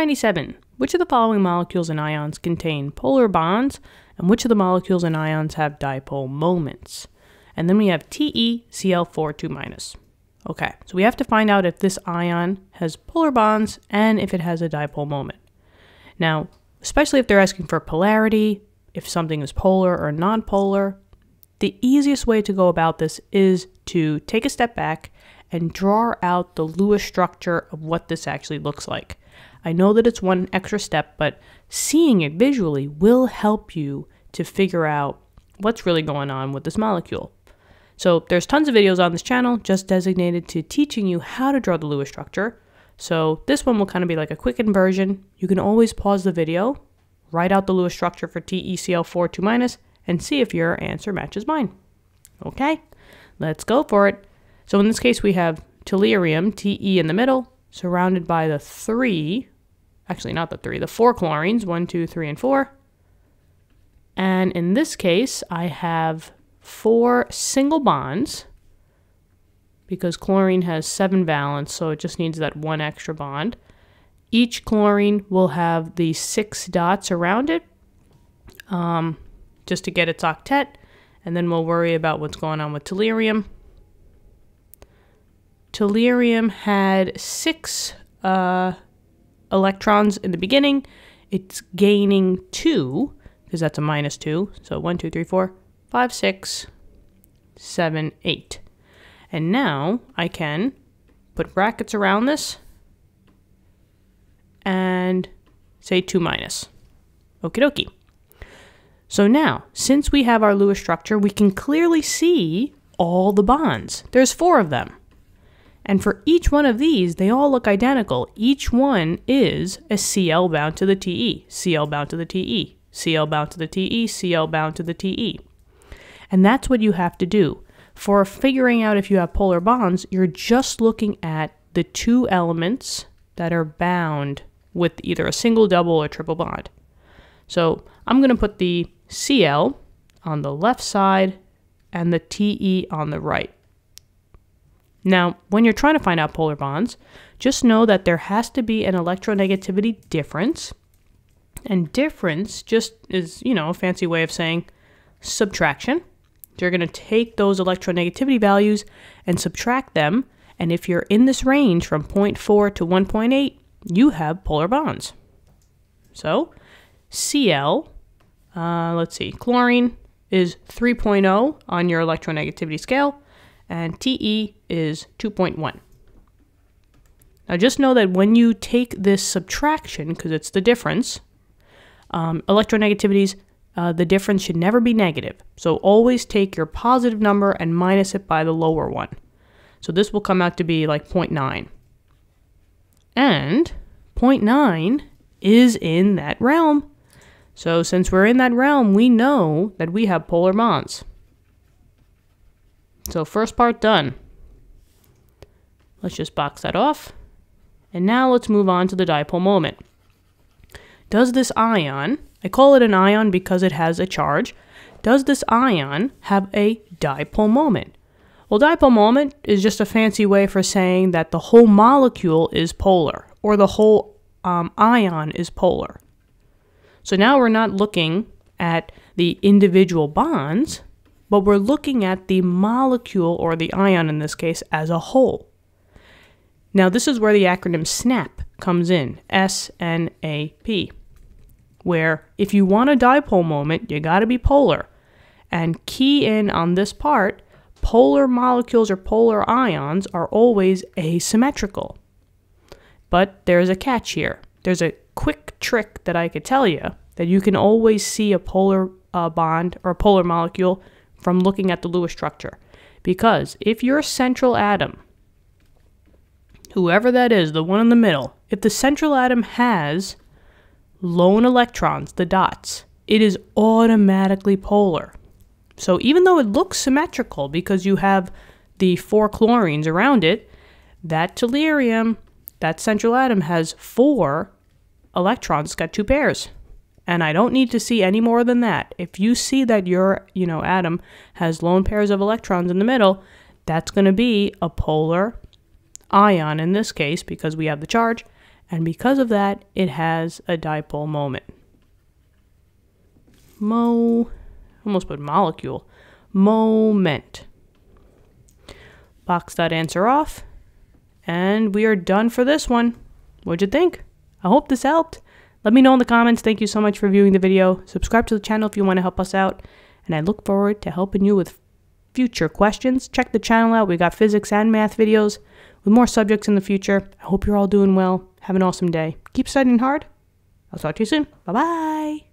97. Which of the following molecules and ions contain polar bonds, and which of the molecules and ions have dipole moments? And then we have TeCl42-. Okay, so we have to find out if this ion has polar bonds and if it has a dipole moment. Now, especially if they're asking for polarity, if something is polar or nonpolar, the easiest way to go about this is to take a step back and draw out the Lewis structure of what this actually looks like. I know that it's one extra step, but seeing it visually will help you to figure out what's really going on with this molecule. So there's tons of videos on this channel just designated to teaching you how to draw the Lewis structure. So this one will kind of be like a quick inversion. You can always pause the video, write out the Lewis structure for TeCl42-, and see if your answer matches mine. Okay, let's go for it. So in this case, we have tellurium, Te in the middle, surrounded by the four chlorines, 1, 2, 3, and 4. And in this case, I have 4 single bonds because chlorine has 7 valence, so it just needs that 1 extra bond. Each chlorine will have the 6 dots around it just to get its octet, and then we'll worry about what's going on with tellurium. Tellurium had 6 electrons in the beginning. It's gaining 2 because that's a -2, so 1, 2, 3, 4, 5, 6, 7, 8. And now I can put brackets around this and say 2-. Okie dokie. So now, since we have our Lewis structure, we can clearly see all the bonds. There's 4 of them. And for each one of these, they all look identical. Each one is a Cl bound to the Te, Cl bound to the Te, Cl bound to the Te, Cl bound to the Te. And that's what you have to do. For figuring out if you have polar bonds, you're just looking at the 2 elements that are bound with either a single, double, or triple bond. So I'm going to put the Cl on the left side and the Te on the right. Now, when you're trying to find out polar bonds, just know that there has to be an electronegativity difference. And difference just is, you know, a fancy way of saying subtraction. So you're going to take those electronegativity values and subtract them. And if you're in this range from 0.4 to 1.8, you have polar bonds. So Cl, let's see, chlorine is 3.0 on your electronegativity scale. And Te is 2.1. Now just know that when you take this subtraction, because it's the difference, electronegativities, the difference should never be negative. So always take your positive number and minus it by the lower one. So this will come out to be like 0.9. And 0.9 is in that realm. So since we're in that realm, we know that we have polar bonds. So first part done. Let's just box that off. And now let's move on to the dipole moment. Does this ion, I call it an ion because it has a charge, does this ion have a dipole moment? Well, dipole moment is just a fancy way for saying that the whole molecule is polar, or the whole ion is polar. So now we're not looking at the individual bonds, but we're looking at the molecule, or the ion in this case, as a whole. Now this is where the acronym SNAP comes in, S-N-A-P, where if you want a dipole moment, you gotta be polar. And key in on this part, polar molecules or polar ions are always asymmetrical. But there's a catch here. There's a quick trick that I could tell you that you can always see a polar bond or a polar molecule from looking at the Lewis structure. Because if your central atom, whoever that is, the one in the middle, if the central atom has lone electrons, the dots, it is automatically polar. So even though it looks symmetrical because you have the 4 chlorines around it, that tellurium, that central atom has 4 electrons. It's got 2 pairs. And I don't need to see any more than that. If you see that your atom has lone pairs of electrons in the middle, that's going to be a polar ion in this case because we have the charge, and because of that it has a dipole moment. Almost put molecule. Moment. Box that answer off, and we are done for this one. What'd you think? I hope this helped. Let me know in the comments. Thank you so much for viewing the video. Subscribe to the channel if you want to help us out, and I look forward to helping you with future questions. Check the channel out. We got physics and math videos with more subjects in the future. I hope you're all doing well. Have an awesome day. Keep studying hard. I'll talk to you soon. Bye-bye.